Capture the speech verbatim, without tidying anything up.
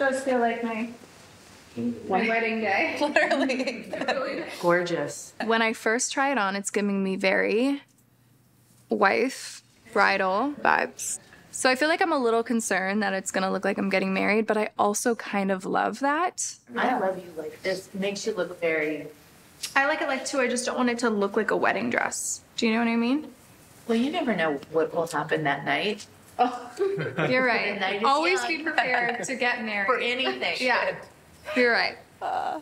does feel like my, my wedding day. Literally. Gorgeous. When I first try it on, it's giving me very wife, bridal vibes. So I feel like I'm a little concerned that it's gonna look like I'm getting married, but I also kind of love that. I love you like this. Makes you look very... I like it like too, I just don't want it to look like a wedding dress. Do you know what I mean? Well, you never know what will happen that night. Oh. You're right. Always young. Be prepared to get married. For anything. Yeah, you're right. Uh,